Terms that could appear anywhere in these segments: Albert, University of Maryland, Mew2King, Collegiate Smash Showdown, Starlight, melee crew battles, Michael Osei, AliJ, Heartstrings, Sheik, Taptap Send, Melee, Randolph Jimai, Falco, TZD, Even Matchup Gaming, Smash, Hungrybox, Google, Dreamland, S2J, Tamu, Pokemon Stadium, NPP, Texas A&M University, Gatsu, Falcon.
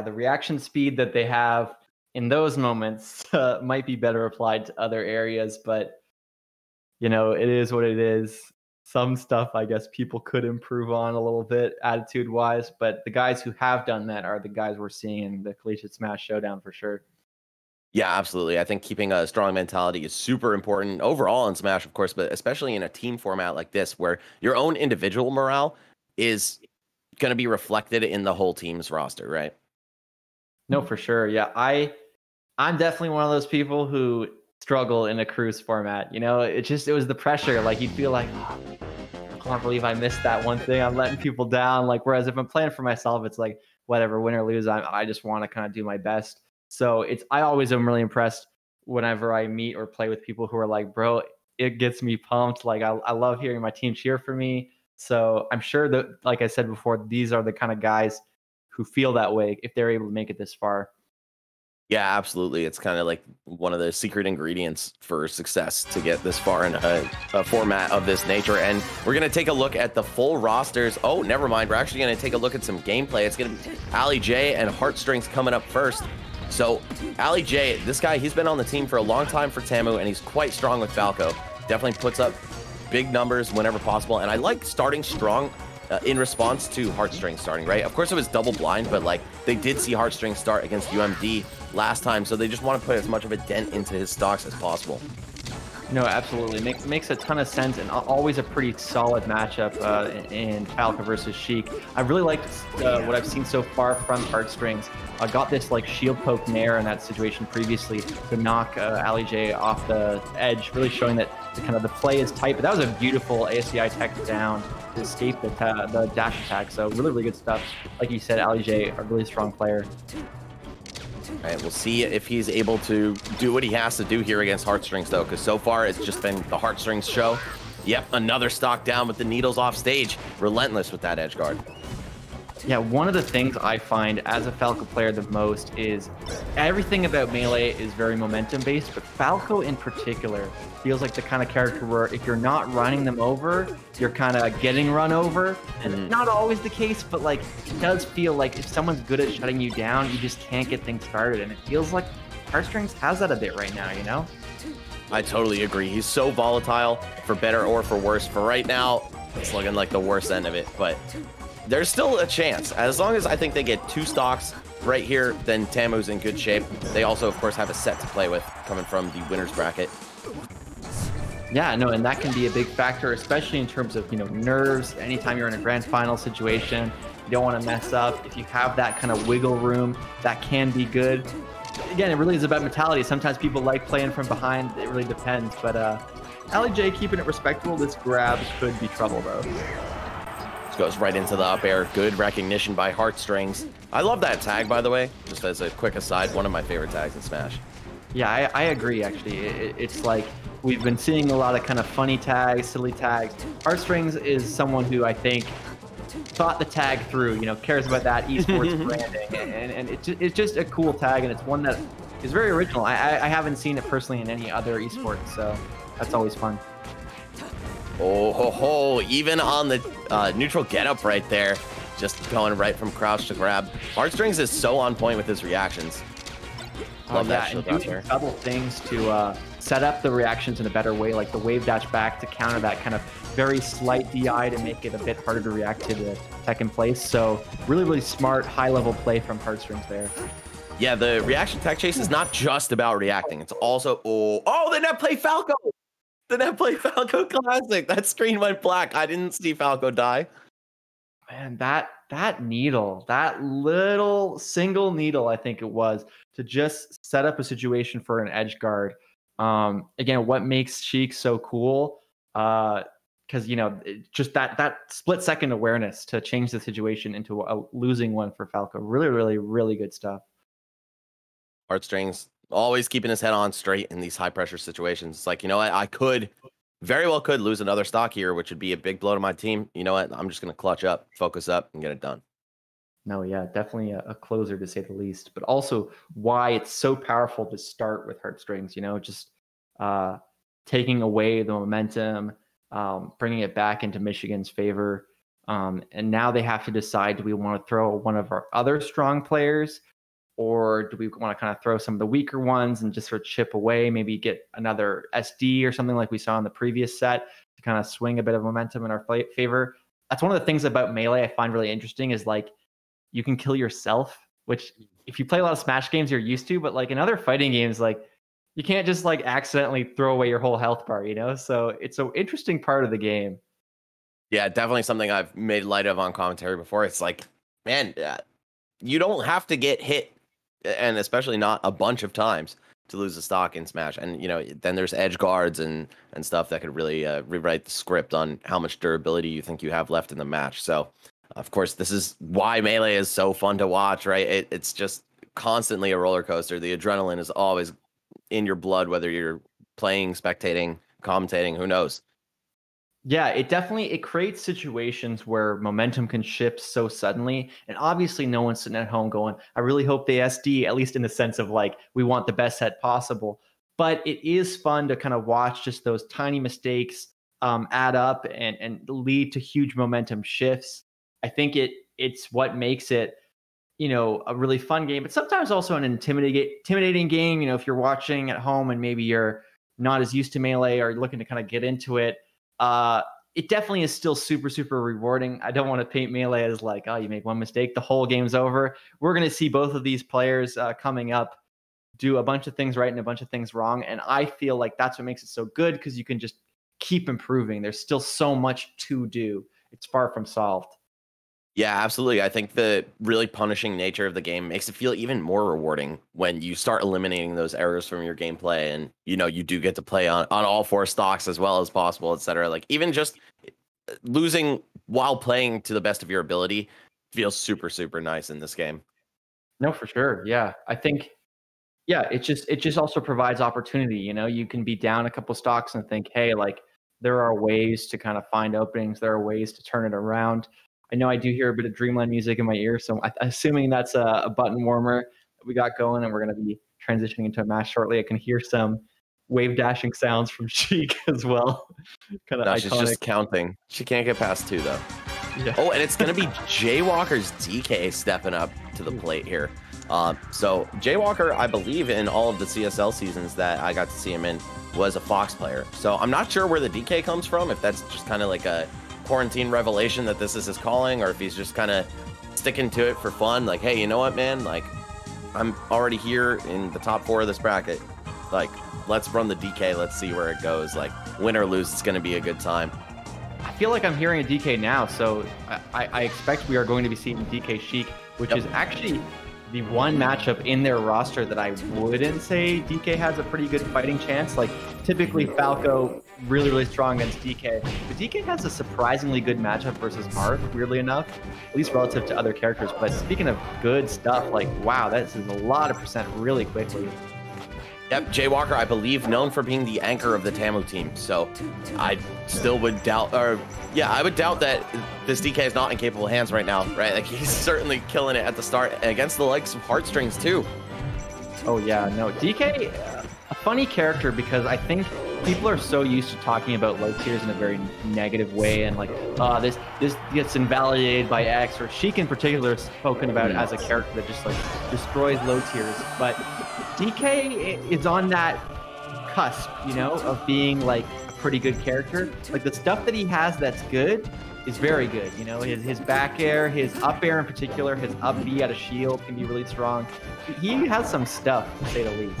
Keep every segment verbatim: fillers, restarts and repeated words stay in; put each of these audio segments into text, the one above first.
the reaction speed that they have in those moments uh, might be better applied to other areas, but you know, it is what it is. Some stuff I guess people could improve on a little bit attitude wise, but the guys who have done that are the guys we're seeing in the Collegiate Smash Showdown for sure. Yeah, absolutely. I think keeping a strong mentality is super important overall in Smash, of course, but especially in a team format like this, where your own individual morale is going to be reflected in the whole team's roster, right? No, for sure. Yeah, I, I'm definitely one of those people who struggle in a cruise format. You know, it just, it was the pressure. Like, you'd feel like, oh, I can't believe I missed that one thing. I'm letting people down. Like, whereas if I'm playing for myself, it's like, whatever, win or lose, I, I just want to kind of do my best. So it's, I always am really impressed whenever I meet or play with people who are like, bro, it gets me pumped. Like, I, I love hearing my team cheer for me. So I'm sure that, like I said before, these are the kind of guys who feel that way if they're able to make it this far. Yeah, absolutely. It's kind of like one of the secret ingredients for success to get this far in a, a format of this nature. And we're going to take a look at the full rosters. Oh, never mind. We're actually going to take a look at some gameplay. It's going to be AliJ and Heartstrings coming up first. So AliJ, this guy, he's been on the team for a long time for Tamu, and he's quite strong with Falco. Definitely puts up big numbers whenever possible. And I like starting strong uh, in response to Heartstrings starting, right? Of course, it was double blind, but like they did see Heartstrings start against U M D last time, so they just want to put as much of a dent into his stocks as possible. No, absolutely. Make, makes a ton of sense, and always a pretty solid matchup uh, in, in Falco versus Sheik. I really liked uh, what I've seen so far from Heartstrings. I uh, got this like shield poke Nair in that situation previously to knock uh, AliJ off the edge, really showing that the, kind of the play is tight. But that was a beautiful A S D I tech down to escape the, the dash attack. So really, really good stuff. Like you said, AliJ, a really strong player. All right, we'll see if he's able to do what he has to do here against Heartstrings, though, because so far it's just been the Heartstrings show. Yep, another stock down with the needles off stage. Relentless with that edge guard. Yeah, one of the things I find as a Falco player the most is everything about Melee is very momentum-based, but Falco in particular feels like the kind of character where if you're not running them over, you're kind of getting run over. And mm-hmm. Not always the case, but like it does feel like if someone's good at shutting you down, you just can't get things started. And it feels like Heartstrings has that a bit right now, you know? I totally agree. He's so volatile, for better or for worse. For right now, it's looking like the worst end of it, but there's still a chance. As long as I think they get two stocks right here, then Tamu's in good shape. They also, of course, have a set to play with coming from the winner's bracket. Yeah, no, and that can be a big factor, especially in terms of, you know, nerves. Anytime you're in a grand final situation, you don't want to mess up. If you have that kind of wiggle room, that can be good. Again, it really is about mentality. Sometimes people like playing from behind. It really depends. But uh, AliJ keeping it respectable. This grab could be trouble, though. Goes right into the up air. Good recognition by Heartstrings. I love that tag, by the way, just as a quick aside, one of my favorite tags in Smash. Yeah, I, I agree, actually. It, it's like we've been seeing a lot of kind of funny tags, silly tags. Heartstrings is someone who I think thought the tag through, you know, cares about that esports branding. And, and it's, just, it's just a cool tag, and it's one that is very original. I, I haven't seen it personally in any other esports, so that's always fun. Oh ho ho, even on the uh, neutral getup right there. Just going right from crouch to grab. Heartstrings is so on point with his reactions. Love oh, yeah. that shit. Double things to uh, set up the reactions in a better way, like the wave dash back to counter that kind of very slight D I to make it a bit harder to react to the tech in place. So really, really smart, high level play from Heartstrings there. Yeah, the reaction tech chase is not just about reacting. It's also, oh, oh, the net play Falco. The netplay Falco classic. That screen went black. I didn't see Falco die. Man, that that needle, that little single needle, I think it was, to just set up a situation for an edge guard. Um, again, what makes Sheik so cool? Because uh, you know, just that that split second awareness to change the situation into a losing one for Falco. Really, really, really good stuff. Heartstrings. Always keeping his head on straight in these high pressure situations. It's like, you know what? I could very well could lose another stock here, which would be a big blow to my team. You know what? I'm just going to clutch up, focus up, and get it done. No, yeah, definitely a, a closer to say the least, but also why it's so powerful to start with Heartstrings, you know, just uh, taking away the momentum, um, bringing it back into Michigan's favor. Um, and now they have to decide, do we want to throw one of our other strong players, or do we want to kind of throw some of the weaker ones and just sort of chip away, maybe get another S D or something like we saw in the previous set to kind of swing a bit of momentum in our favor. That's one of the things about Melee I find really interesting is like you can kill yourself, which if you play a lot of Smash games, you're used to, but like in other fighting games, like you can't just like accidentally throw away your whole health bar, you know? So it's an interesting part of the game. Yeah, definitely something I've made light of on commentary before. It's like, man, uh, you don't have to get hit, and especially not a bunch of times, to lose a stock in Smash. And, you know, then there's edge guards and, and stuff that could really uh, rewrite the script on how much durability you think you have left in the match. So, of course, this is why Melee is so fun to watch, right? It, it's just constantly a roller coaster. The adrenaline is always in your blood, whether you're playing, spectating, commentating, who knows. Yeah, it definitely, it creates situations where momentum can shift so suddenly. And obviously no one's sitting at home going, I really hope they S D, at least in the sense of like, we want the best set possible. But it is fun to kind of watch just those tiny mistakes um, add up and, and lead to huge momentum shifts. I think it it's what makes it, you know, a really fun game, but sometimes also an intimidating, intimidating game. You know, if you're watching at home and maybe you're not as used to Melee or looking to kind of get into it, Uh, it definitely is still super, super rewarding. I don't want to paint Melee as like, oh, you make one mistake, the whole game's over. We're going to see both of these players uh, coming up do a bunch of things right and a bunch of things wrong. And I feel like that's what makes it so good, because you can just keep improving. There's still so much to do. It's far from solved. Yeah, absolutely. I think the really punishing nature of the game makes it feel even more rewarding when you start eliminating those errors from your gameplay, and, you know, you do get to play on, on all four stocks as well as possible, et cetera. Like, even just losing while playing to the best of your ability feels super, super nice in this game. No, for sure. Yeah, I think, yeah, it just it just also provides opportunity. You know, you can be down a couple stocks and think, hey, like, there are ways to kind of find openings. There are ways to turn it around. I know I do hear a bit of Dreamland music in my ear, so I'm assuming that's a, a button warmer that we got going, and we're going to be transitioning into a match shortly. I can hear some wave dashing sounds from Sheik as well. Kind of no, iconic. She's just counting. She can't get past two, though. Yeah. Oh, and it's going to be Jaywalker's D K stepping up to the plate here. Um, so Jaywalker, I believe, in all of the C S L seasons that I got to see him in, was a Fox player. So I'm not sure where the D K comes from, if that's just kind of like a quarantine revelation that this is his calling, or if he's just kind of sticking to it for fun, like, hey, you know what, man, like, I'm already here in the top four of this bracket, like, let's run the D K, let's see where it goes, like, win or lose, it's going to be a good time. I feel like I'm hearing a D K now, so I, I expect we are going to be seeing D K Sheik, which yep. is actually the one matchup in their roster that I wouldn't say D K has a pretty good fighting chance. Like, typically Falco really, really strong against D K, but D K has a surprisingly good matchup versus Marth, weirdly enough, at least relative to other characters. But speaking of good stuff, like, wow, that is a lot of percent really quickly. Yep, Jaywalker, I believe, known for being the anchor of the Tamu team. So I still would doubt, or yeah, I would doubt that this D K is not in capable hands right now, right? Like, he's certainly killing it at the start against the likes of Heartstrings too. Oh yeah, no, D K, a funny character, because I think people are so used to talking about low tiers in a very negative way, and like, oh, this this gets invalidated by X, or Sheik in particular is spoken about as a character that just like destroys low tiers. But D K is on that cusp, you know, of being like a pretty good character. Like, the stuff that he has that's good is very good, you know. His his back air, his up air in particular, his up B out of shield can be really strong. He has some stuff, to say the least.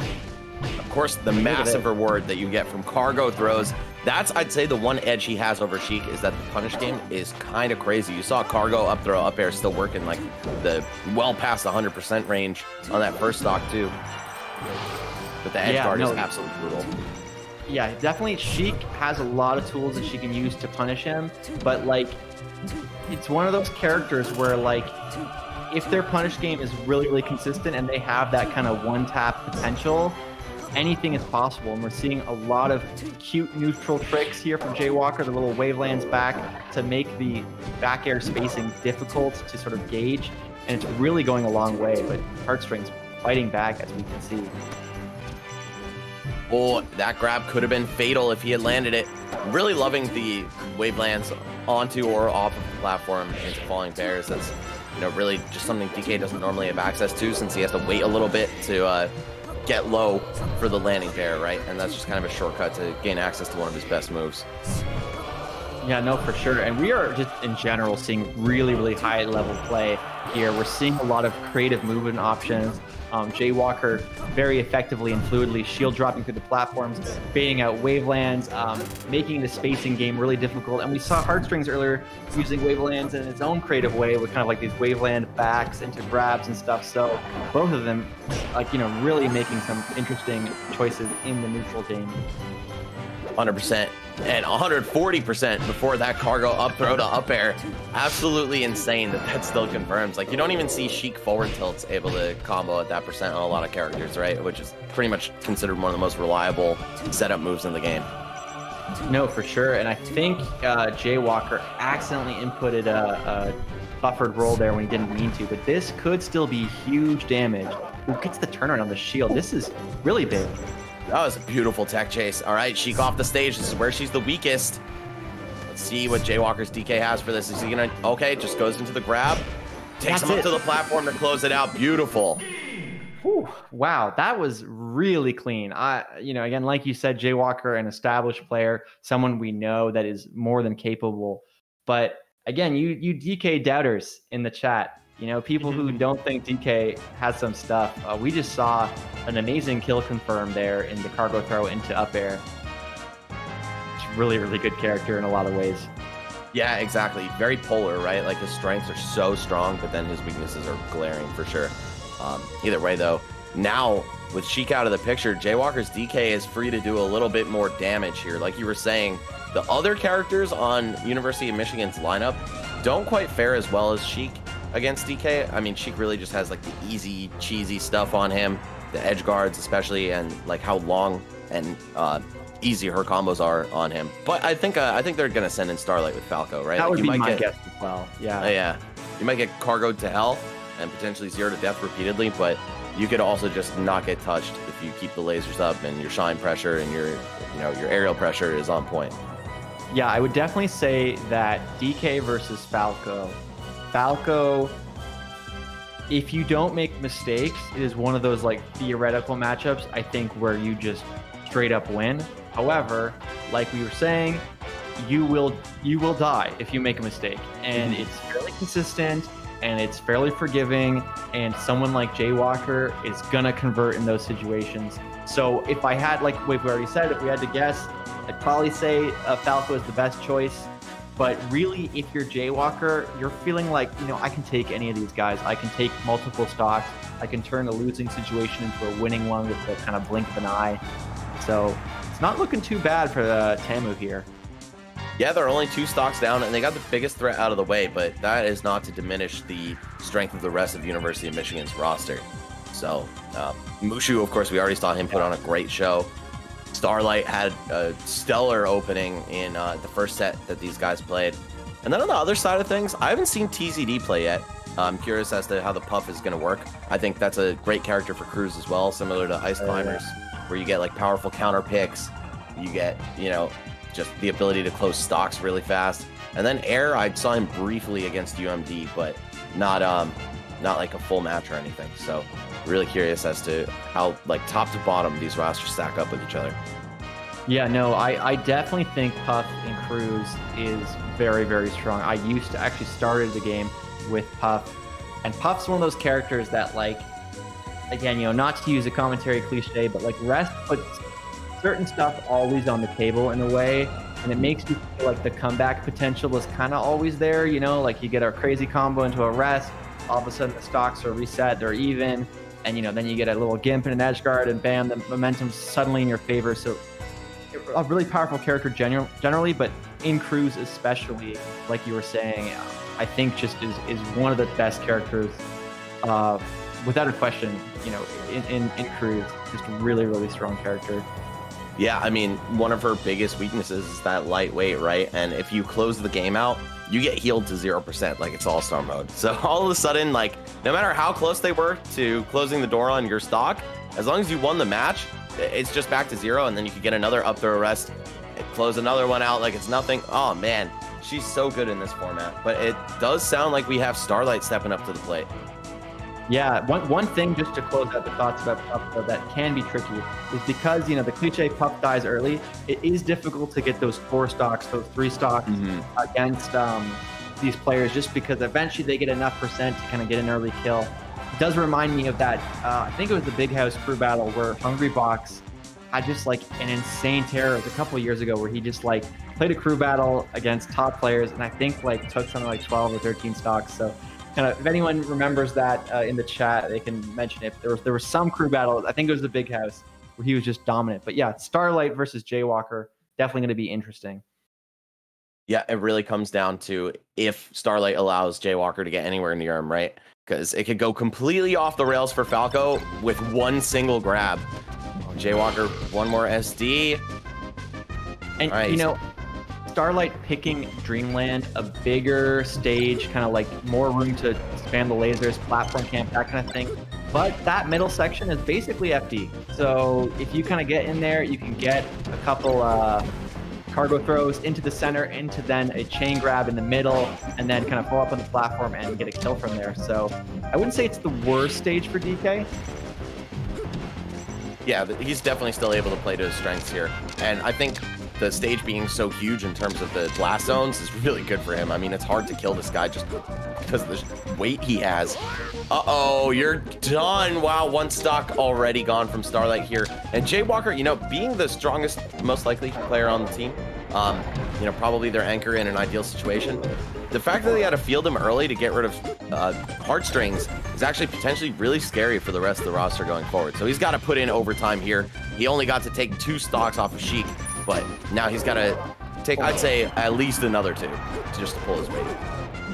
Of course, the massive reward that you get from cargo throws, that's, I'd say, the one edge he has over Sheik, is that the punish game is kind of crazy. You saw cargo up throw, up air still working like the well past one hundred percent range on that first stock too. But the edge yeah, guard no, is absolutely brutal. Yeah, definitely Sheik has a lot of tools that she can use to punish him, but like, it's one of those characters where like, if their punish game is really, really consistent and they have that kind of one-tap potential, anything is possible. And we're seeing a lot of cute neutral tricks here from Jaywalker, the little wavelands back to make the back air spacing difficult to sort of gauge, and it's really going a long way. But Heartstrings fighting back, as we can see. Oh, that grab could have been fatal if he had landed it. Really loving the wavelands onto or off of platform into falling bears. That's, you know, really just something D K doesn't normally have access to, since he has to wait a little bit to uh, get low for the landing bear, right? And that's just kind of a shortcut to gain access to one of his best moves. Yeah, no, for sure. And we are just in general seeing really, really high level play here. We're seeing a lot of creative movement options. Um, Jaywalker very effectively and fluidly shield dropping through the platforms, baiting out wavelands, um, making the spacing game really difficult. And we saw Heartstrings earlier using wavelands in its own creative way with kind of like these waveland backs into grabs and stuff. So both of them, like, you know, really making some interesting choices in the neutral game. one hundred percent and one hundred forty percent before that cargo up throw to up air. Absolutely insane that that still confirms. Like, you don't even see Sheik forward tilts able to combo at that percent on a lot of characters, right? Which is pretty much considered one of the most reliable setup moves in the game. No, for sure. And I think uh, Jaywalker accidentally inputted a, a buffered roll there when he didn't mean to, but this could still be huge damage. Who gets the turnaround on the shield? This is really big. That was a beautiful tech chase. All right, Sheik off the stage. This is where she's the weakest. Let's see what Jaywalker's D K has for this. Is he gonna, okay, just goes into the grab. Takes That's him up it. to the platform to close it out. Beautiful. Whew, wow, that was really clean. I, you know, again, like you said, Jaywalker, an established player, someone we know that is more than capable. But again, you, you D K doubters in the chat. You know, people who don't think D K has some stuff. Uh, we just saw an amazing kill confirmed there in the cargo throw into up air. It's really, really good character in a lot of ways. Yeah, exactly. Very polar, right? Like, his strengths are so strong, but then his weaknesses are glaring for sure. Um, either way, though, now with Sheik out of the picture, Jaywalker's D K is free to do a little bit more damage here. Like you were saying, the other characters on University of Michigan's lineup don't quite fare as well as Sheik against D K. I mean, Sheik really just has like the easy, cheesy stuff on him, the edge guards especially, and like how long and uh, easy her combos are on him. But I think uh, I think they're gonna send in Starlight with Falco, right? That like, would you be might my get, guess as well. Yeah, uh, yeah. You might get cargoed to hell and potentially zero to death repeatedly, but you could also just not get touched if you keep the lasers up and your shine pressure and your, you know, your aerial pressure is on point. Yeah, I would definitely say that D K versus Falco. Falco, if you don't make mistakes, it is one of those like theoretical matchups, I think, where you just straight up win. However, like we were saying, you will you will die if you make a mistake. And it's fairly consistent and it's fairly forgiving, and someone like Jaywalker is gonna convert in those situations. So if I had, like we've already said, if we had to guess, I'd probably say uh, Falco is the best choice. But really, if you're Jaywalker, you're feeling like, you know, I can take any of these guys. I can take multiple stocks. I can turn a losing situation into a winning one with the kind of blink of an eye. So it's not looking too bad for uh, Tamu here. Yeah, they're only two stocks down, and they got the biggest threat out of the way. But that is not to diminish the strength of the rest of University of Michigan's roster. So uh, Mushu, of course, we already saw him put on a great show. Starlight had a stellar opening in uh, the first set that these guys played. And then on the other side of things, I haven't seen T Z D play yet. I'm curious as to how the Puff is going to work. I think that's a great character for crews as well, similar to Ice Climbers, where you get like powerful counter picks. You get, you know, just the ability to close stocks really fast. And then Eir, I saw him briefly against U M D, but not um, not like a full match or anything. So really curious as to how, like, top to bottom these rosters stack up with each other. Yeah, no, I, I definitely think Puff and Cruz is very, very strong. I used to actually started the game with Puff, and Puff's one of those characters that, like, again, you know, not to use a commentary cliche, but like rest puts certain stuff always on the table in a way, and it makes you feel like the comeback potential is kind of always there, you know, like you get a crazy combo into a rest, all of a sudden the stocks are reset, they're even. And, you know, then you get a little gimp and an edge guard, and bam, the momentum's suddenly in your favor. So a really powerful character general, generally, but in Cruz especially, like you were saying, I think just is, is one of the best characters, uh, without a question, you know, in, in, in Cruz. Just a really, really strong character. Yeah, I mean, one of her biggest weaknesses is that lightweight, right? And if you close the game out, you get healed to zero percent, like it's all-star mode. So all of a sudden, like, no matter how close they were to closing the door on your stock, as long as you won the match, it's just back to zero, and then you could get another up throw arrest, close another one out like it's nothing. Oh man, She's so good in this format, but it does sound like we have Starlight stepping up to the plate. Yeah, one, one thing just to close out the thoughts about Puff though, that can be tricky is because, you know, the cliche Puff dies early, it is difficult to get those four stocks, those three stocks mm-hmm. against um, these players just because eventually they get enough percent to kind of get an early kill. It does remind me of that, uh, I think it was the Big House crew battle where Hungrybox had just like an insane terror. It was a couple of years ago where he just like played a crew battle against top players and I think like took something like twelve or thirteen stocks. So kind of, if anyone remembers that uh, in the chat, they can mention it. There was there was some crew battle, I think it was the Big House, where he was just dominant. But yeah, Starlight versus Jaywalker, definitely going to be interesting. Yeah, it really comes down to if Starlight allows Jaywalker to get anywhere near him, right? Because it could go completely off the rails for Falco with one single grab. Jaywalker, one more S D. And, right. you know, Starlight picking Dreamland, a bigger stage, kind of like more room to spam the lasers, platform camp, that kind of thing. But that middle section is basically F D. So if you kind of get in there, you can get a couple uh, cargo throws into the center, into then a chain grab in the middle, and then kind of pull up on the platform and get a kill from there. So I wouldn't say it's the worst stage for D K. Yeah, he's definitely still able to play to his strengths here. And I think the stage being so huge in terms of the blast zones is really good for him. I mean, it's hard to kill this guy just because of the weight he has. Uh-oh, you're done. Wow, one stock already gone from Starlight here. And Jaywalker, you know, being the strongest, most likely player on the team, um, you know, probably their anchor in an ideal situation. The fact that they had to field him early to get rid of uh, Heartstrings is actually potentially really scary for the rest of the roster going forward. So he's got to put in overtime here. He only got to take two stocks off of Sheik, but now he's got to take, I'd say, at least another two just to pull his weight.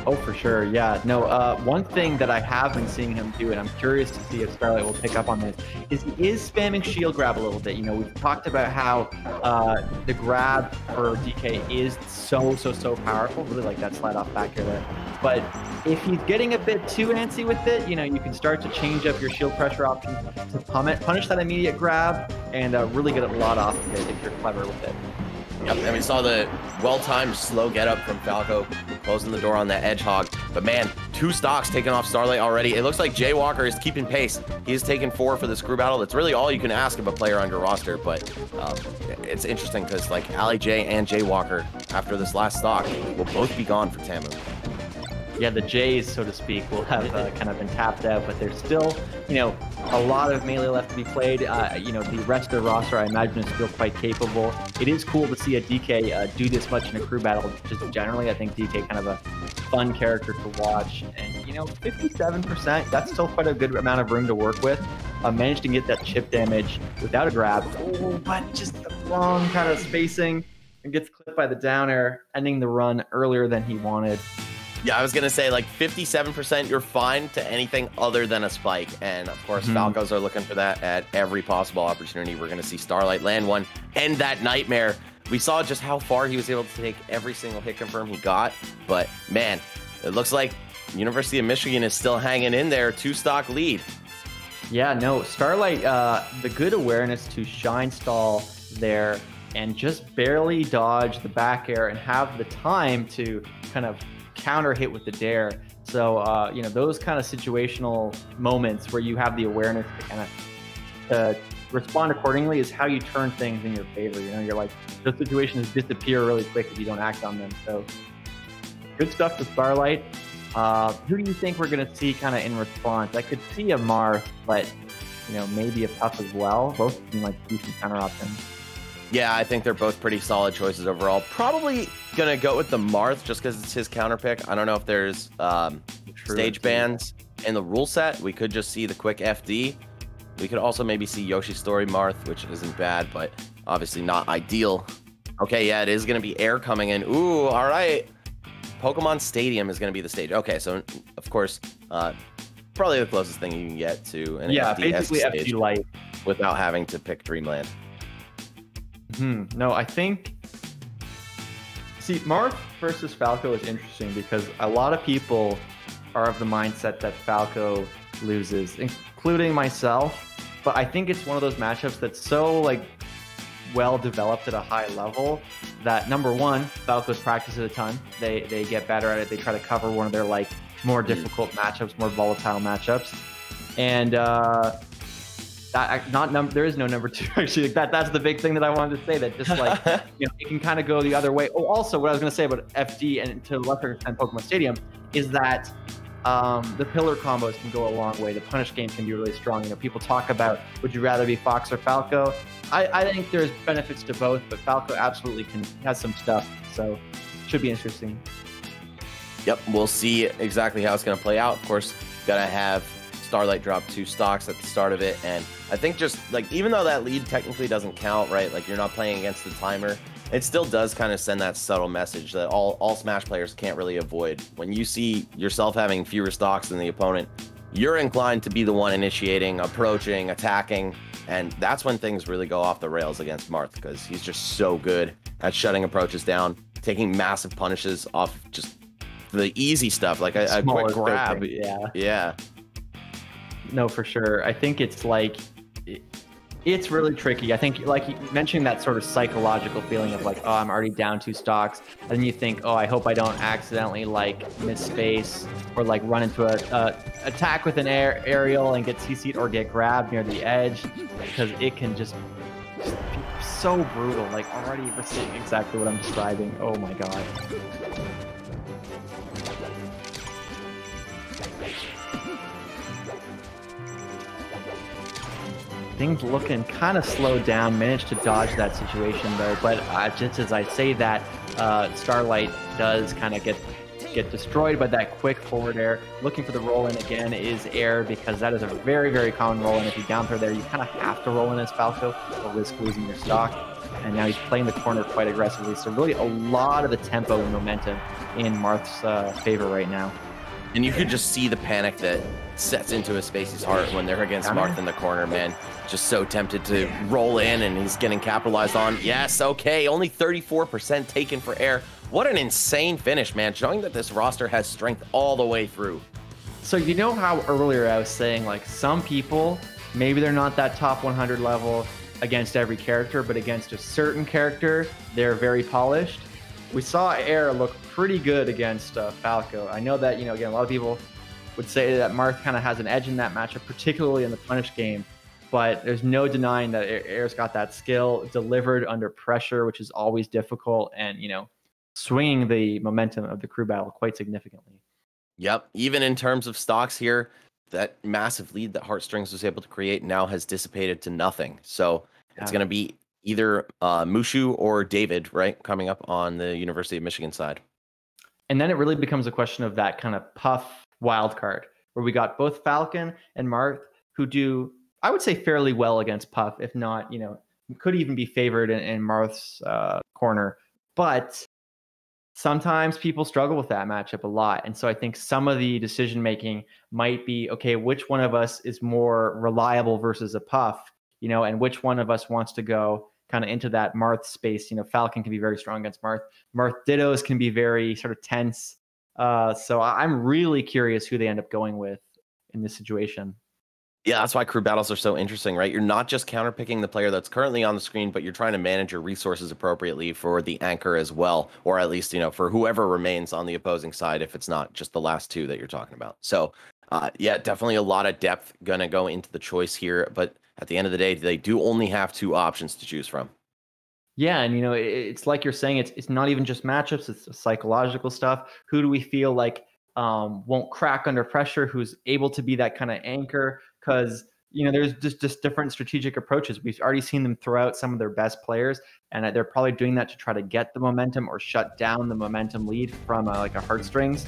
Oh, for sure. Yeah. No, uh, one thing that I have been seeing him do, and I'm curious to see if Starlight will pick up on this, is he is spamming shield grab a little bit. You know, we've talked about how uh, the grab for D K is so, so, so powerful. Really like that slide off back here there. But if he's getting a bit too antsy with it, you know, you can start to change up your shield pressure options to punish that immediate grab and uh, really get a lot off of it if you're clever with it. Yep, and we saw the well-timed slow get-up from Falco, closing the door on that edge hog. But man, two stocks taken off Starlight already. It looks like Jaywalker is keeping pace. He is taking four for this crew battle. That's really all you can ask of a player on your roster. But um, it's interesting because like AliJ and Jaywalker, after this last stock, will both be gone for Tamu. Yeah, the J's, so to speak, will have uh, kind of been tapped out, but there's still, you know, a lot of Melee left to be played. Uh, you know, the rest of the roster, I imagine, is still quite capable. It is cool to see a D K uh, do this much in a crew battle. Just generally, I think D K kind of a fun character to watch. And, you know, fifty-seven percent, that's still quite a good amount of room to work with. Uh, managed to get that chip damage without a grab. Oh, but just the wrong kind of spacing and gets clipped by the down air, ending the run earlier than he wanted. Yeah, I was going to say, like, fifty-seven percent, you're fine to anything other than a spike. And, of course, mm-hmm. Falcos are looking for that at every possible opportunity. We're going to see Starlight land one, end that nightmare. We saw just how far he was able to take every single hit confirm he got. But, man, it looks like University of Michigan is still hanging in there. Two-stock lead. Yeah, no, Starlight, uh, the good awareness to shine stall there and just barely dodge the back air and have the time to kind of counter hit with the dare. So uh you know, those kind of situational moments where you have the awareness to kind of uh, respond accordingly is how you turn things in your favor. You know, you're like, those situations disappear really quick if you don't act on them. So good stuff to Starlight. Uh who do you think we're gonna see kind of in response? I could see a Marth, but you know, maybe a Puff as well. Both seem like decent counter options. Yeah, I think they're both pretty solid choices overall. Probably going to go with the Marth just because it's his counter pick. I don't know if there's um, stage bans in the rule set. We could just see the quick F D. We could also maybe see Yoshi Story Marth, which isn't bad, but obviously not ideal. Okay, yeah, it is going to be Eir coming in. Ooh, all right. Pokemon Stadium is going to be the stage. Okay, so of course, uh, probably the closest thing you can get to an yeah, F D basically F D light without having to pick Dreamland. Hmm. No, I think. See, Marth versus Falco is interesting because a lot of people are of the mindset that Falco loses, including myself. But I think it's one of those matchups that's so like well developed at a high level that, number one, Falco's practice at a ton. They they get better at it. They try to cover one of their like more difficult matchups, more volatile matchups. And uh, that not number there is no number two actually. That that's the big thing that I wanted to say. That just like you know it can kind of go the other way. Oh, also what I was going to say about F D and to a lesser extent Pokemon Stadium is that um, the pillar combos can go a long way. The punish game can be really strong. You know, people talk about would you rather be Fox or Falco. I, I think there's benefits to both, but Falco absolutely can has some stuff, so should be interesting. Yep, we'll see exactly how it's going to play out. Of course, gonna have Starlight drop two stocks at the start of it, and I think just like even though that lead technically doesn't count, right? Like you're not playing against the timer, it still does kind of send that subtle message that all all Smash players can't really avoid. When you see yourself having fewer stocks than the opponent, you're inclined to be the one initiating, approaching, attacking. And that's when things really go off the rails against Marth, because he's just so good at shutting approaches down, taking massive punishes off just the easy stuff, like a, a quick grab. Thing. Yeah. Yeah. No, for sure. I think it's like, it, it's really tricky. I think like you mentioned that sort of psychological feeling of like, oh, I'm already down two stocks. And then you think, oh, I hope I don't accidentally like miss space or like run into a, a attack with an air aerial and get C C'd or get grabbed near the edge, because it can just be so brutal. Like already we're seeing exactly what I'm describing. Oh my god. Things looking kind of slowed down, managed to dodge that situation though, but uh, just as I say that, uh, Starlight does kind of get get destroyed by that quick forward air. Looking for the roll-in again is Eir, because that is a very, very common roll-in. If you down throw there, you kind of have to roll in as Falco or risk losing your stock. And now he's playing the corner quite aggressively, so really a lot of the tempo and momentum in Marth's uh, favor right now. And you could just see the panic that sets into his Spacey's heart when they're against Marth in the corner, man. Just so tempted to roll in, and he's getting capitalized on. Yes, okay, only thirty-four percent taken for Eir. What an insane finish, man, showing that this roster has strength all the way through. So you know how earlier I was saying, like, some people, maybe they're not that top one hundred level against every character, but against a certain character, they're very polished. We saw Eir look pretty good against uh, Falco. I know that, you know, again, a lot of people would say that Marth kind of has an edge in that matchup, particularly in the punish game, but there's no denying that Eir's got that skill delivered under pressure, which is always difficult, and, you know, swinging the momentum of the crew battle quite significantly. Yep, even in terms of stocks here, that massive lead that Heartstrings was able to create now has dissipated to nothing. So yeah, it's going to be either uh, Mushu or David, right, coming up on the University of Michigan side. And then it really becomes a question of that kind of Puff wildcard, where we got both Falcon and Marth, who do, I would say, fairly well against Puff, if not, you know, could even be favored in, in Marth's uh, corner. But sometimes people struggle with that matchup a lot. And so I think some of the decision-making might be, okay, which one of us is more reliable versus a Puff, you know, and which one of us wants to go kind of into that Marth space. You know, Falcon can be very strong against Marth. Marth Dittos can be very sort of tense. Uh, so I'm really curious who they end up going with in this situation. Yeah, that's why crew battles are so interesting, right? You're not just counterpicking the player that's currently on the screen, but you're trying to manage your resources appropriately for the anchor as well, or at least, you know, for whoever remains on the opposing side, if it's not just the last two that you're talking about. So, uh, yeah, definitely a lot of depth going to go into the choice here. But at the end of the day, they do only have two options to choose from. Yeah, and, you know, it's like you're saying, it's, it's not even just matchups, it's psychological stuff. Who do we feel like um, won't crack under pressure? Who's able to be that kind of anchor? Because, you know, there's just, just different strategic approaches. We've already seen them throw out some of their best players, and they're probably doing that to try to get the momentum or shut down the momentum lead from uh, like a Heartstrings.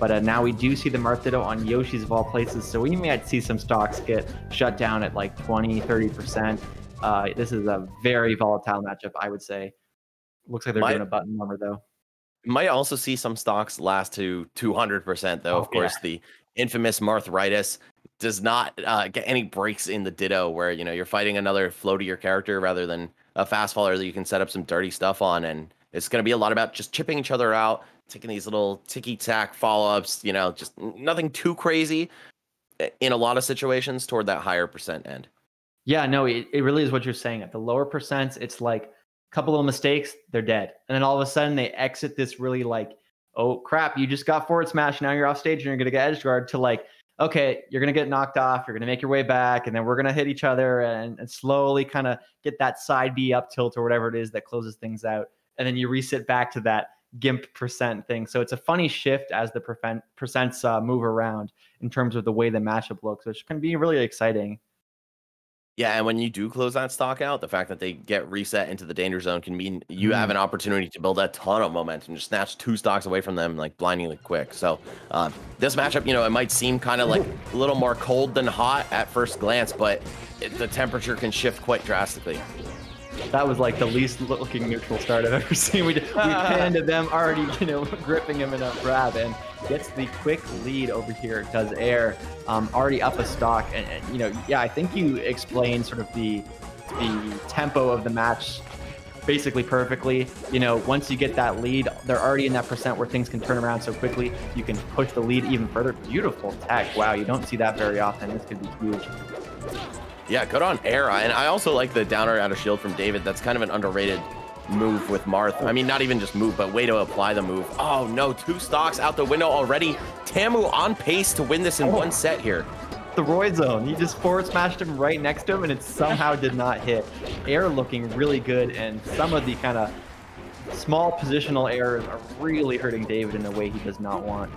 But uh, now we do see the Marth Ditto on Yoshi's of all places, so we might see some stocks get shut down at like twenty, thirty percent. Uh, this is a very volatile matchup, I would say. Looks like they're My doing a button number, though. Might also see some stocks last to two hundred percent, though. Oh, of course, yeah. The infamous Marthritis does not uh, get any breaks in the Ditto, where, you know, you're fighting another floatier character rather than a fast faller that you can set up some dirty stuff on. And it's going to be a lot about just chipping each other out, taking these little ticky-tack follow-ups, you know, just nothing too crazy in a lot of situations toward that higher percent end. Yeah, no, it, it really is what you're saying. At the lower percents, it's like couple little mistakes, they're dead. And then all of a sudden they exit this really like, oh crap, you just got forward smash, now you're off stage and you're gonna get edge guard, to like, okay, you're gonna get knocked off, you're gonna make your way back, and then we're gonna hit each other and, and slowly kind of get that side B up tilt or whatever it is that closes things out. And then you reset back to that gimp percent thing. So it's a funny shift as the percent, percents uh, move around in terms of the way the matchup looks, which can be really exciting. Yeah, and when you do close that stock out, the fact that they get reset into the danger zone can mean you mm. have an opportunity to build a ton of momentum, just snatch two stocks away from them, like blindingly quick. So uh, this matchup, you know, it might seem kind of like a little more cold than hot at first glance, but it, the temperature can shift quite drastically. That was like the least looking neutral start I've ever seen. We, we panned at them already, you know, gripping him in a grab, and gets the quick lead over here. Does Eir um, already up a stock? And, and you know, yeah, I think you explained sort of the the tempo of the match basically perfectly. You know, once you get that lead, they're already in that percent where things can turn around so quickly. You can push the lead even further. Beautiful tech. Wow, you don't see that very often. This could be huge. Yeah, good on Eir. And I also like the downer out of shield from David. That's kind of an underrated move with Marth. I mean, not even just move, but way to apply the move. Oh no, two stocks out the window already. Tamu on pace to win this in oh. one set here. The Roid Zone. He just forward smashed him right next to him and it somehow did not hit. Eir looking really good, and some of the kind of small positional errors are really hurting David in a way he does not want.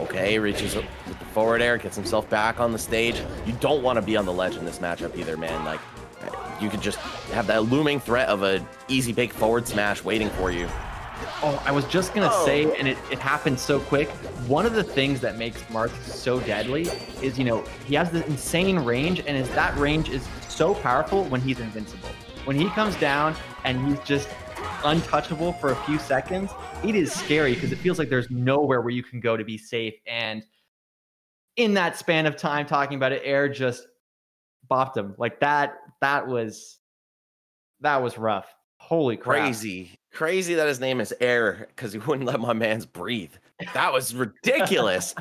Okay, reaches with the forward Eir, gets himself back on the stage. You don't want to be on the ledge in this matchup either, man. Like, you could just have that looming threat of an easy bake forward smash waiting for you. Oh, I was just going to oh. say, and it, it happened so quick, one of the things that makes Marth so deadly is, you know, he has this insane range, and is that range is so powerful when he's invincible. When he comes down and he's just untouchable for a few seconds, it is scary because it feels like there's nowhere where you can go to be safe. And in that span of time talking about it, Eir just bopped him like that. That was, that was rough. Holy crap. Crazy. Crazy that his name is Eir because he wouldn't let my man's breathe. That was ridiculous.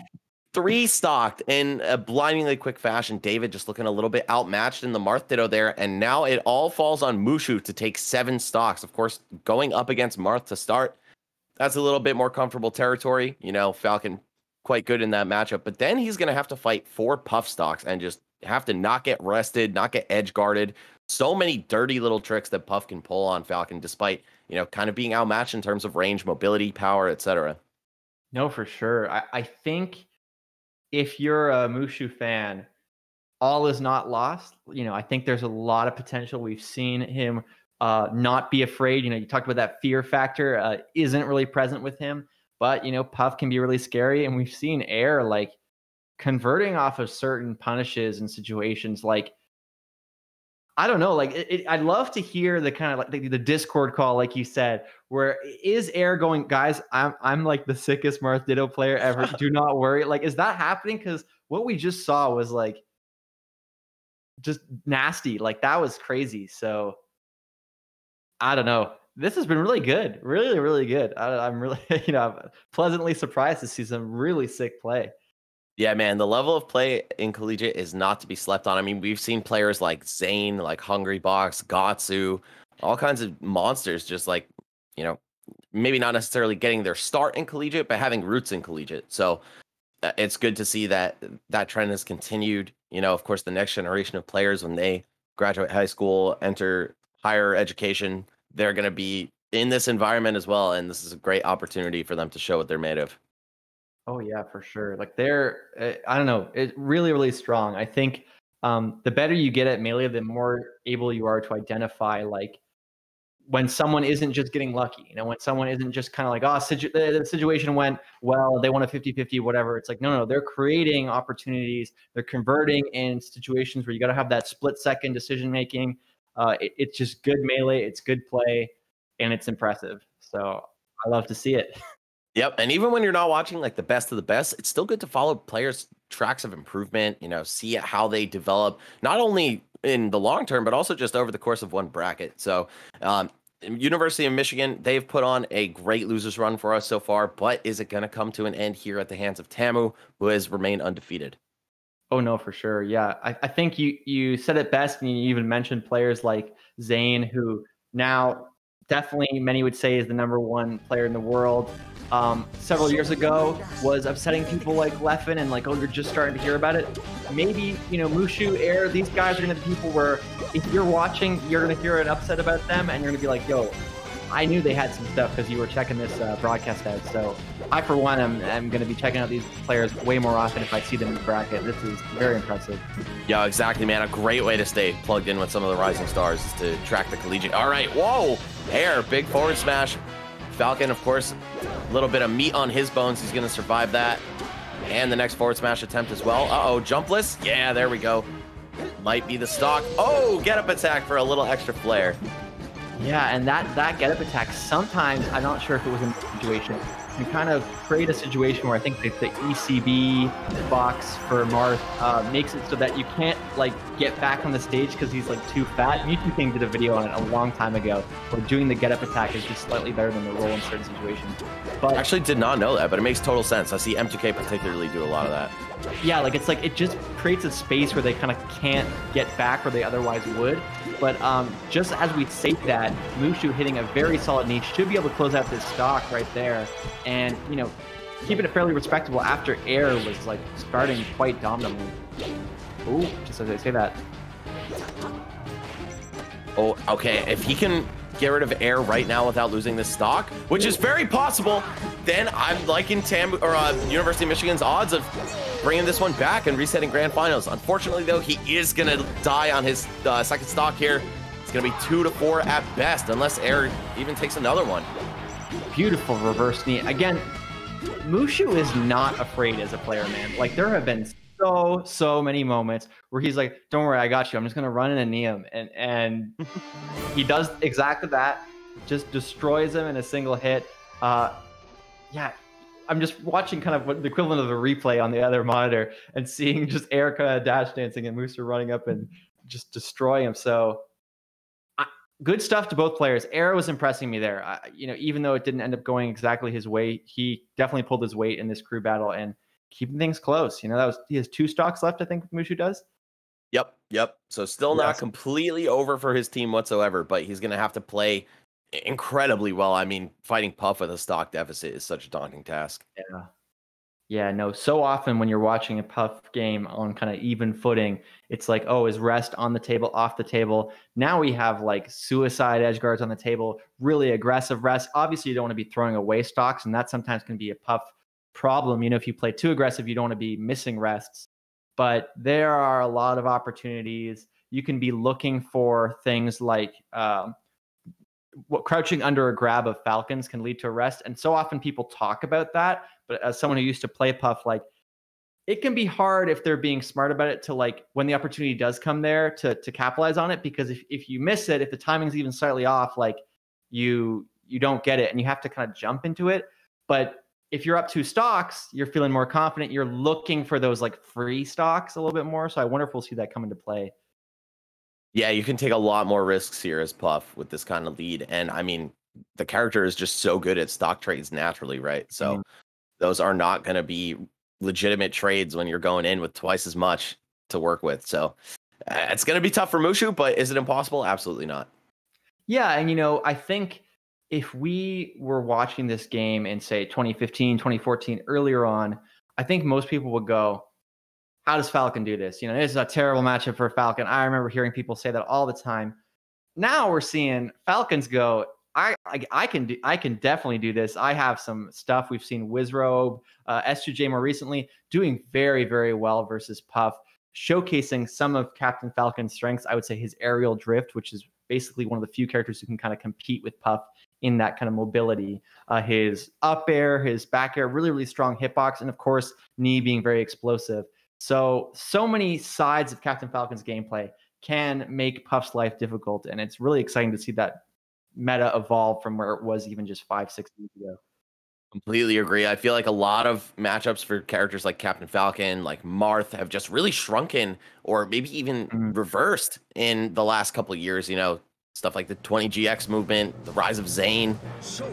Three stocked in a blindingly quick fashion. David just looking a little bit outmatched in the Marth ditto there. And now it all falls on Mushu to take seven stocks. Of course, going up against Marth to start, that's a little bit more comfortable territory. You know, Falcon quite good in that matchup. But then he's going to have to fight four Puff stocks and just have to not get rested, not get edge guarded. So many dirty little tricks that Puff can pull on Falcon, despite, you know, kind of being outmatched in terms of range, mobility, power, et cetera. No, for sure. I, I think... if you're a Mushu fan, all is not lost. You know, I think there's a lot of potential. We've seen him uh, not be afraid. You know, you talked about that fear factor uh, isn't really present with him, but, you know, Puff can be really scary. And we've seen Eir like converting off of certain punishes and situations. Like, I don't know, like it, it, I'd love to hear the kind of like the, the Discord call, like you said, where is Eir going, guys, I'm I'm like the sickest Marth ditto player ever. Do not worry. Like, is that happening? Because what we just saw was like just nasty. Like, that was crazy. So I don't know. This has been really good, really, really good. I, I'm really, you know, I'm pleasantly surprised to see some really sick play. Yeah, man, the level of play in Collegiate is not to be slept on. I mean, we've seen players like Zane, like Hungrybox, Gatsu, all kinds of monsters just like, you know, maybe not necessarily getting their start in Collegiate, but having roots in Collegiate. So uh, it's good to see that that trend has continued. You know, of course, the next generation of players, when they graduate high school, enter higher education, they're going to be in this environment as well. And this is a great opportunity for them to show what they're made of. Oh yeah, for sure. Like they're, uh, I don't know, it's really, really strong. I think um, the better you get at Melee, the more able you are to identify like when someone isn't just getting lucky, you know, when someone isn't just kind of like, oh, situ the, the situation went well, they want a fifty fifty, whatever. It's like, no, no, they're creating opportunities. They're converting in situations where you got to have that split second decision making. Uh, it, it's just good Melee. It's good play and it's impressive. So I love to see it. Yep, and even when you're not watching like the best of the best, it's still good to follow players' tracks of improvement, you know, see how they develop, not only in the long term, but also just over the course of one bracket. So um, University of Michigan, they've put on a great losers run for us so far, but is it going to come to an end here at the hands of Tamu, who has remained undefeated? Oh, no, for sure. Yeah, I, I think you, you said it best, and you even mentioned players like Zane, who now definitely many would say is the number one player in the world. Um, several years ago was upsetting people like Leffen and like, oh, you're just starting to hear about it. Maybe, you know, Mushu, Eir, these guys are going to be people where if you're watching, you're going to hear an upset about them and you're going to be like, yo, I knew they had some stuff because you were checking this uh, broadcast out. So I, for one, am, am going to be checking out these players way more often if I see them in the bracket. This is very impressive. Yeah, exactly, man. A great way to stay plugged in with some of the rising stars is to track the collegiate. All right. Whoa. Eir, big forward smash. Falcon, of course, a little bit of meat on his bones. He's going to survive that. And the next forward smash attempt as well. Uh-oh, jumpless. Yeah, there we go. Might be the stock. Oh, get up attack for a little extra flair. Yeah, and that, that get up attack, sometimes, I'm not sure if it was in the situation, you kind of create a situation where I think the, the E C B box for Marth uh, makes it so that you can't like get back on the stage because he's like too fat. Mew two King did a video on it a long time ago where doing the get up attack is just slightly better than the roll in certain situations. But I actually did not know that, but it makes total sense. I see M two K particularly do a lot of that. Yeah, like it's like it just creates a space where they kind of can't get back where they otherwise would. But um, just as we say that, Mushu hitting a very solid knee should be able to close out this stock right there. And, you know, keeping it fairly respectable after Eir was like starting quite dominantly. Ooh, just as I say that. Oh, okay. If he can get rid of Eir right now without losing this stock, which is very possible, then I'm liking Tamu or uh, University of Michigan's odds of bringing this one back and resetting grand finals. Unfortunately, though, he is going to die on his uh, second stock here. It's going to be two to four at best, unless Eir even takes another one. Beautiful reverse knee. Again, Mushu is not afraid as a player, man. Like, there have been so, so many moments where he's like, don't worry, I got you. I'm just going to run in and knee him. And, and he does exactly that. Just destroys him in a single hit. Uh, yeah. I'm just watching kind of what the equivalent of a replay on the other monitor and seeing just Eir kind of dash dancing and Mushu running up and just destroy him. So I, good stuff to both players. Eir was impressing me there. I, you know, even though it didn't end up going exactly his way, he definitely pulled his weight in this crew battle and keeping things close. You know, that was, he has two stocks left, I think Mushu does. Yep. Yep. So still yes. Not completely over for his team whatsoever, but he's going to have to play incredibly well. I mean, fighting Puff with a stock deficit is such a daunting task. Yeah, yeah, no. So often when you're watching a Puff game on kind of even footing, it's like, oh, is rest on the table, off the table? Now we have like suicide edge guards on the table, really aggressive rest. Obviously, you don't want to be throwing away stocks, and that sometimes can be a Puff problem. You know, if you play too aggressive, you don't want to be missing rests. But there are a lot of opportunities. You can be looking for things like, um, What, crouching under a grab of Falcons can lead to a rest. And so often people talk about that, but as someone who used to play Puff, like it can be hard if they're being smart about it to like when the opportunity does come there to to capitalize on it, because if, if you miss it, if the timing's even slightly off, like you you don't get it and you have to kind of jump into it. But if you're up two stocks, you're feeling more confident. You're looking for those like free stocks a little bit more. So I wonder if we'll see that come into play. Yeah, you can take a lot more risks here as Puff with this kind of lead. And I mean, the character is just so good at stock trades naturally, right? So mm-hmm. Those are not going to be legitimate trades when you're going in with twice as much to work with. So uh, it's going to be tough for Mushu, but is it impossible? Absolutely not. Yeah, and you know, I think if we were watching this game in, say, twenty fifteen, twenty fourteen, earlier on, I think most people would go, how does Falcon do this? You know, this is a terrible matchup for Falcon. I remember hearing people say that all the time. Now we're seeing Falcons go, I I, I can do, I can definitely do this. I have some stuff. We've seen Wizrobe, uh, S two J more recently, doing very, very well versus Puff, showcasing some of Captain Falcon's strengths. I would say his aerial drift, which is basically one of the few characters who can kind of compete with Puff in that kind of mobility. Uh, his up air, his back air, really, really strong hitbox, and of course, knee being very explosive. So, so many sides of Captain Falcon's gameplay can make Puff's life difficult, and it's really exciting to see that meta evolve from where it was even just five, six years ago. Completely agree. I feel like a lot of matchups for characters like Captain Falcon, like Marth, have just really shrunken or maybe even mm-hmm. reversed in the last couple of years. You know, Stuff like the twenty G X movement, the rise of Zane.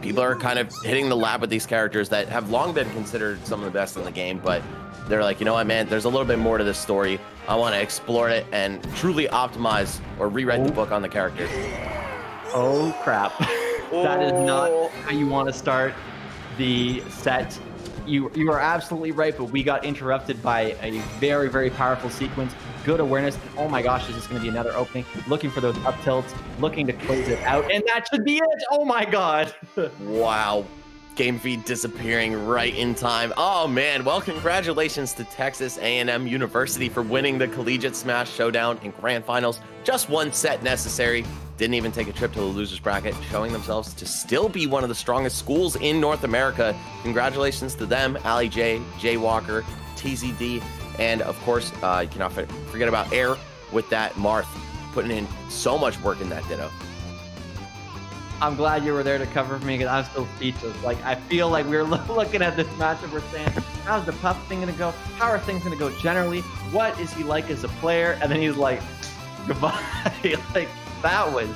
People are kind of hitting the lab with these characters that have long been considered some of the best in the game, but they're like, you know what, man, there's a little bit more to this story. I want to explore it and truly optimize or rewrite oh. the book on the characters. Oh, crap. Oh. That is not how you want to start the set. You, you are absolutely right, but we got interrupted by a very, very powerful sequence. Good awareness. Oh my gosh, is this going to be another opening? Looking for those up tilts, looking to close it out, and that should be it. Oh my god. Wow. Game feed disappearing right in time. Oh man, well, congratulations to Texas A and M University for winning the Collegiate Smash Showdown in Grand Finals. Just one set necessary. Didn't even take a trip to the losers bracket, showing themselves to still be one of the strongest schools in North America. Congratulations to them, AliJ, Jaywalker, T Z D, and of course, uh, you cannot forget about Eir with that Marth, putting in so much work in that ditto. I'm glad you were there to cover for me because I'm still speechless. Like, I feel like we were looking at this matchup, we're saying, how's the Puff thing gonna go? How are things gonna go generally? What is he like as a player? And then he's like, goodbye. Like, that was,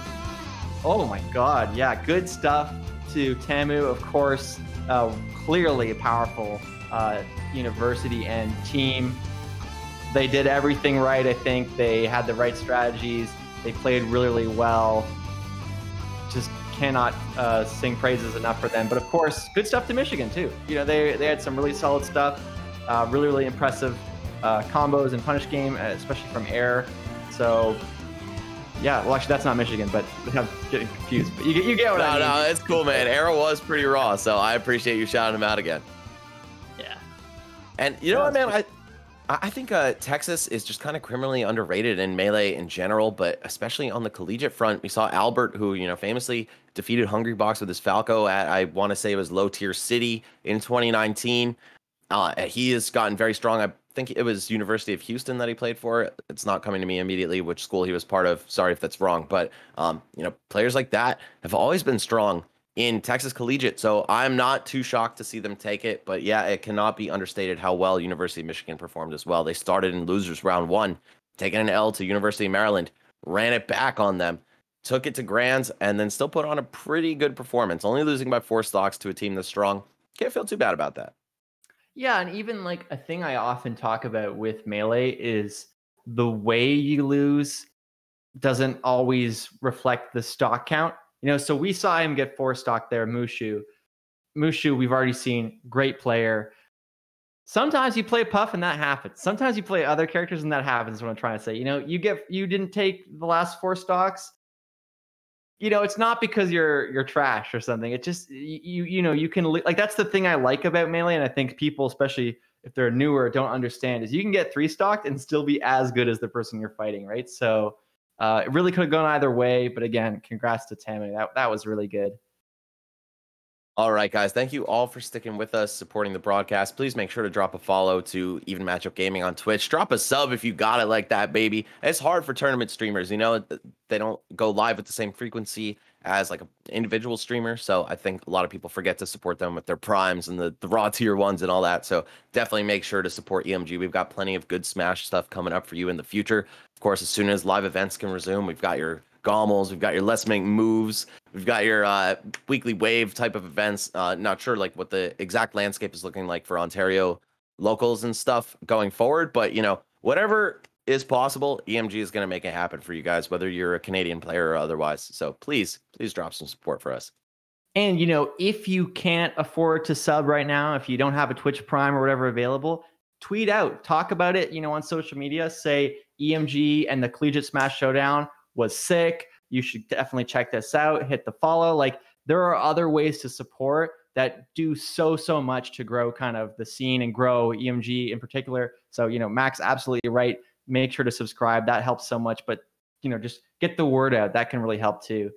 oh my god, yeah, good stuff to Tamu, of course, uh, clearly a powerful uh, university and team. They did everything right, I think. They had the right strategies. They played really, really well. Just cannot uh, sing praises enough for them. But of course, good stuff to Michigan, too. You know, they, they had some really solid stuff, uh, really, really impressive uh, combos and punish game, especially from Eir. So, yeah, well, actually, that's not Michigan, but I'm getting confused. But you, you get what no, I mean. No, no, it's cool, man. Arrow was pretty raw, so I appreciate you shouting him out again. Yeah. And you know yeah, what, man? I I think uh, Texas is just kind of criminally underrated in Melee in general, but especially on the collegiate front. We saw Albert, who, you know, famously defeated Hungrybox with his Falco at, I want to say it was low-tier city in twenty nineteen. Uh, he has gotten very strong. I think it was University of Houston that he played for. It's not coming to me immediately which school he was part of. Sorry if that's wrong, but um, you know, players like that have always been strong in Texas Collegiate. So I'm not too shocked to see them take it, but yeah, it cannot be understated how well University of Michigan performed as well. They started in losers round one, taking an L to University of Maryland, ran it back on them, took it to grands, and then still put on a pretty good performance, only losing by four stocks to a team that's strong. Can't feel too bad about that. Yeah, and even like a thing I often talk about with Melee is the way you lose doesn't always reflect the stock count. You know, so we saw him get four stock there, Mushu. Mushu, we've already seen, great player. Sometimes you play Puff and that happens. Sometimes you play other characters and that happens, is what I'm trying to say. You know, you get you didn't take the last four stocks. You know, it's not because you're you're trash or something. It just you you know you can like that's the thing I like about Melee, and I think people, especially if they're newer, don't understand is you can get three stocked and still be as good as the person you're fighting, right? So uh, it really could have gone either way. But again, congrats to Tamu. That that was really good. All right, guys, thank you all for sticking with us, supporting the broadcast. Please make sure to drop a follow to Even Matchup Gaming on Twitch. Drop a sub if you got it like that, baby. It's hard for tournament streamers. You know, they don't go live with the same frequency as like an individual streamer. So I think a lot of people forget to support them with their primes and the, the raw tier ones and all that. So definitely make sure to support E M G. We've got plenty of good Smash stuff coming up for you in the future. Of course, as soon as live events can resume, we've got your Gommels, we've got your Let's Make Moves, we've got your uh, weekly wave type of events. Uh, not sure like what the exact landscape is looking like for Ontario locals and stuff going forward, but you know, whatever is possible, E M G is going to make it happen for you guys, whether you're a Canadian player or otherwise. So please, please drop some support for us. And you know, if you can't afford to sub right now, if you don't have a Twitch Prime or whatever available, tweet out, talk about it, you know, on social media, say E M G and the Collegiate Smash Showdown was sick. You should definitely check this out. Hit the follow. Like, there are other ways to support that do so, so much to grow kind of the scene and grow E M G in particular. So, you know, Max, absolutely right. Make sure to subscribe. That helps so much. But, you know, just get the word out. That can really help too.